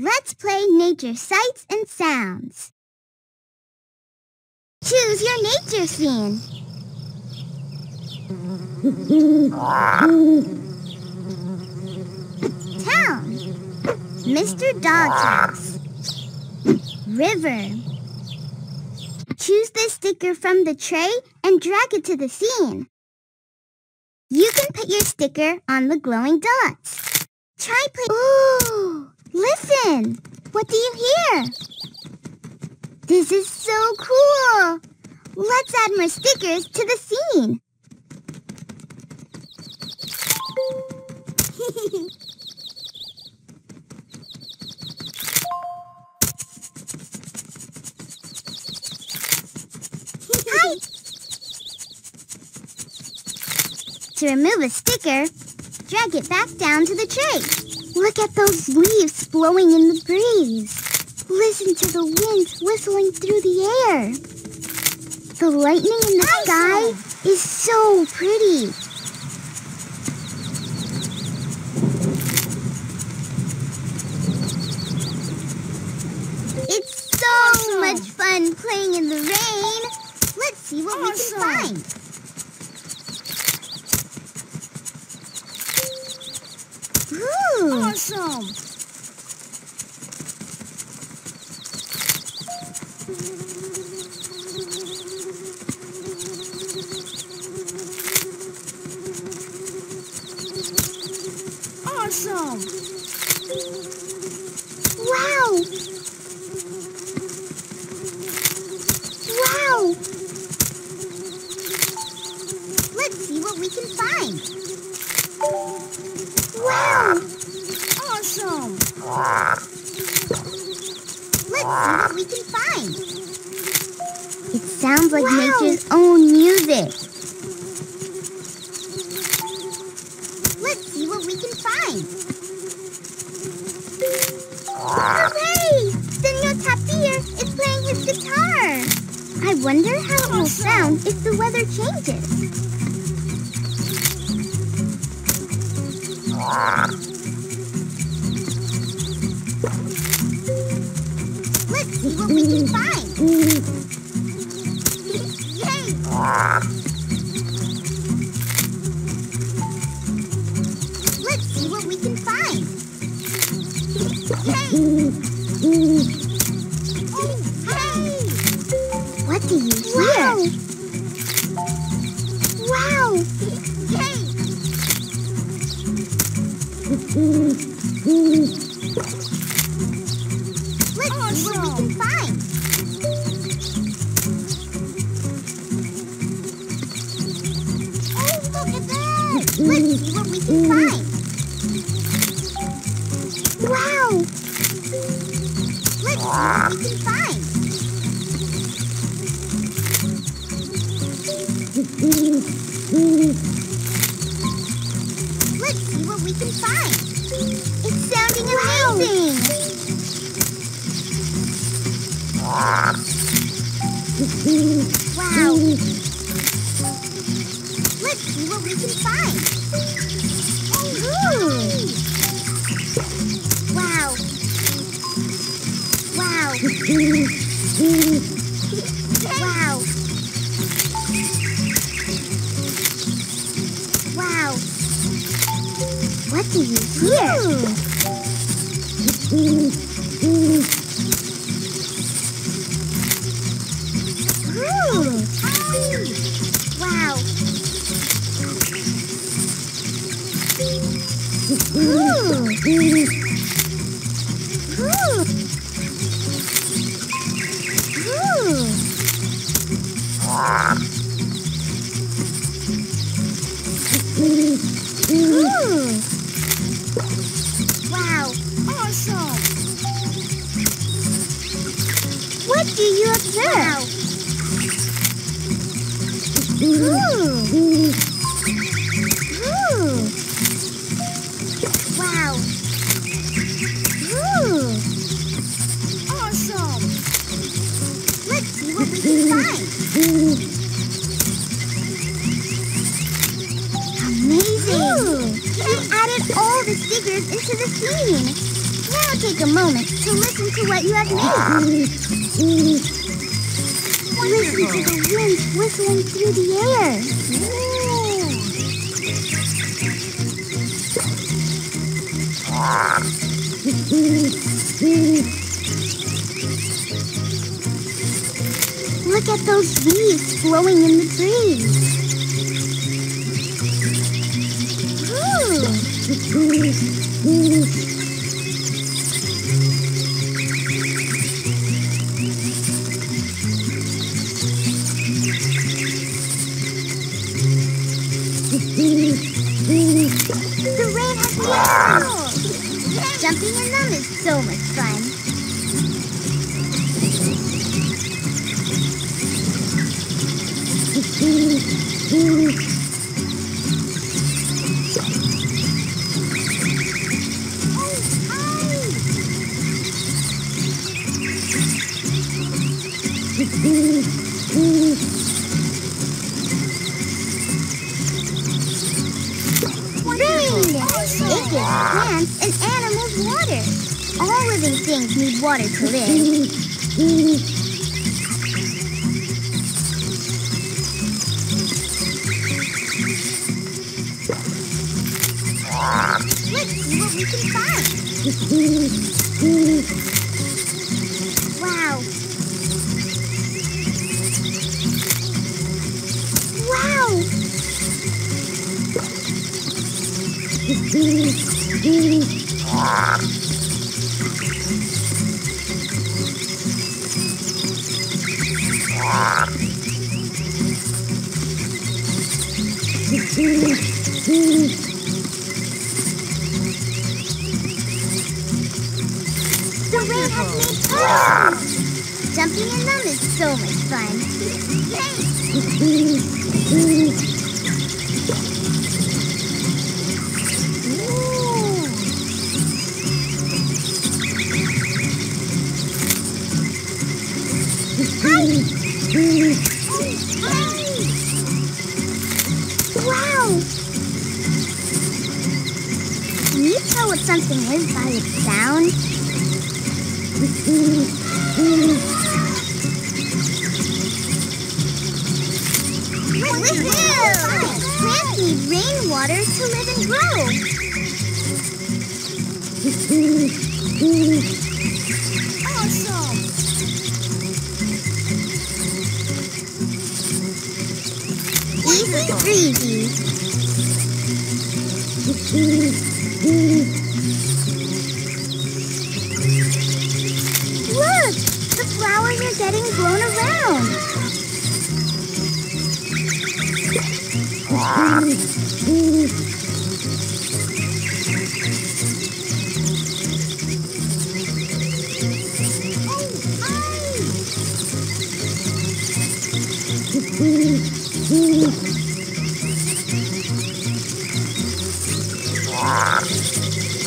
Let's play nature sights and sounds. Choose your nature scene. Town. Mr. Dog's house. River. Choose the sticker from the tray and drag it to the scene. You can put your sticker on the glowing dots. Try play. Ooh! Listen! What do you hear? This is so cool! Let's add more stickers to the scene. Hi! To remove a sticker, drag it back down to the tray. Look at those leaves blowing in the breeze. Listen to the wind whistling through the air. The lightning in the sky is so pretty. It's so much fun playing in the rain. Let's see what we can find. Awesome! Awesome! Wow! Wow! Let's see what we can find. Wow! Awesome! Let's see what we can find. It sounds like nature's own music. Let's see what we can find. Hooray! Señor Tapir is playing his guitar. I wonder how it will sound if the weather changes. Let's see what we can find. Yay! Let's see what we can find. Yay! Oh, hey! What do you hear? Wow! Yay! Let's see what we can find. Oh, look at that! Let's see what we can find. Wow! Let's see what we can find. Let's see what we can find. It's sounding amazing! Wow! Let's see what we can find. Ooh. Wow! Wow! Wow! Wow! What do you hear? Ooh. Ooh. Ooh. Ooh. Wow, awesome! What do you observe? Ooh. Amazing! You added all the stickers into the scene. Now take a moment to listen to what you have made. Listen to the wind whistling through the air. Look at those leaves flowing in the trees. Ooh. Jumping in them is so much fun. It gives plants and animals water. All living things need water to live. Let's see what we can find. Wow. The rain has made pearls. Jumping in them is so much fun. Wow! Can you tell what something is by its sound? Plants need rainwater to live and grow. Awesome. Easy breezy. Look! The flowers are getting blown around! Oh, oh.